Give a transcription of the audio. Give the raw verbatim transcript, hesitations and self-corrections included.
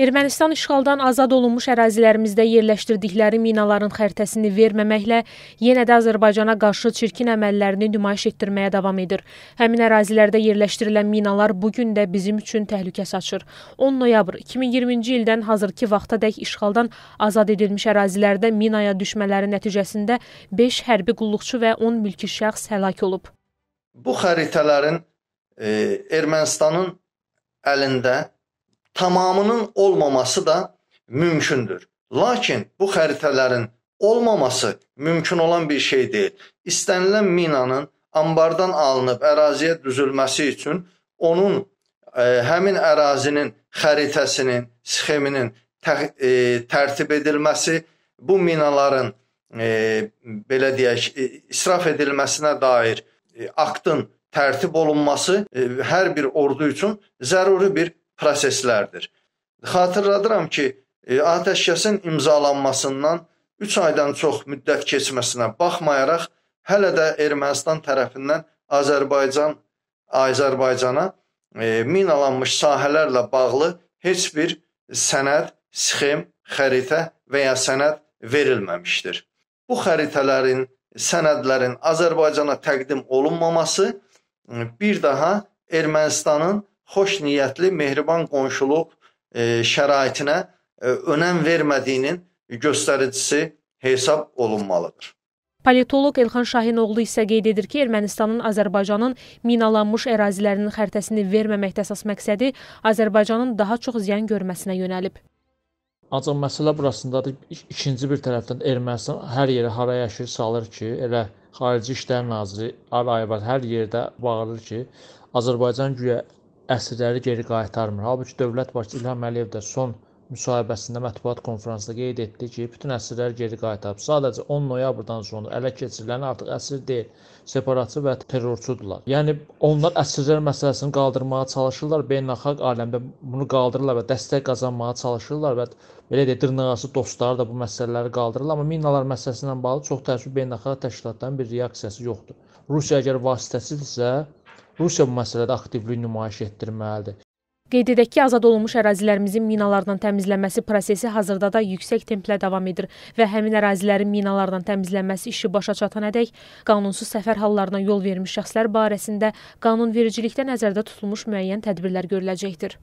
Ermənistan işğaldan azad olunmuş ərazilərimizdə yerləşdirdikləri minaların xəritəsini verməməklə yenə də Azərbaycana qarşı çirkin əməllərini nümayiş etdirməyə davam edir. Həmin ərazilərdə yerləşdirilən minalar bugün də bizim üçün təhlükə saçır. on noyabr iki min iyirminci ildən hazırki vaxtadək işğaldan azad edilmiş ərazilərdə minaya düşmələri nəticəsində beş hərbi qulluqçu və on mülki şəxs həlak olub. Bu xəritələrin e, Ermənistanın əlində tamamının olmaması da mümkündür. Lakin bu xəritələrin olmaması mümkün olan bir şey deyil. İstənilən minanın ambardan alınıb əraziyə düzülməsi üçün onun e, həmin ərazinin xəritəsinin, sxeminin tə, e, tərtib edilməsi, bu minaların e, belə deyək, e, israf edilməsinə dair e, aktın tərtib olunması e, hər bir ordu üçün zəruri bir proseslərdir. Xatırladıram ki, atəşkəsin imzalanmasından üç aydan çox müddət keçməsinə baxmayaraq, hələ də Ermənistan tərəfindən Azərbaycan, Azərbaycana e, minalanmış sahələrlə bağlı heç bir sənəd, sxem, xəritə və ya sənəd verilməmişdir. Bu xəritələrin, sənədlərin Azərbaycana təqdim olunmaması bir daha Ermənistanın xoş niyyətli mehriban qonşuluq e, şəraitinə e, önəm vermədiyinin göstəricisi hesab olunmalıdır. Politoloq Elxan Şahinoğlu isə qeyd edir ki, Ermənistanın Azərbaycanın minalanmış ərazilərinin xəritəsini verməməkdə əsas məqsədi Azərbaycanın daha çox ziyan görməsinə yönəlib. Ancaq məsələ burasındadır, ikinci bir tərəfdən Ermənistan hər yeri hara yaşır salır ki, elə Xarici İşlər Naziri Əliyev hər yerdə bağırır ki, Azərbaycan güya əsirləri geri qaytarmır. Halbuki dövlət başçısı İlham Əliyev də son müsahibəsində mətbuat konfransında qeyd etdi ki, bütün əsirlər geri qaytarıb. Sadəcə on noyabrdan sonra ələ keçirilən artıq əsir deyil, separatçı və terrorçudurlar. Yəni onlar əsirlər məsələsini qaldırmağa çalışırlar, beynəlxalq aləmdə bunu qaldırırlar və dəstək qazanmağa çalışırlar və belə deyək, dırnaqarası dostları da bu məsələləri qaldırırlar. Amma minalar məsələsi ilə bağlı çox təəssüf beynəlxalq təşkilatların bir reaksiyası yoxdur. Rusiya əgər vasitəsidirsə, Rusiya bu məsələdə aktivlik nümayiş etdirməlidir. Qeyd edək ki, azad olunmuş ərazilərimizin minalardan təmizlənməsi prosesi hazırda da yüksək templə davam edir və həmin ərazilərin minalardan təmizlənməsi işi başa çatana dək qanunsuz səfər hallarına yol vermiş şəxslər barəsində qanunvericilikdə nəzərdə tutulmuş müəyyən tədbirlər görüləcəkdir.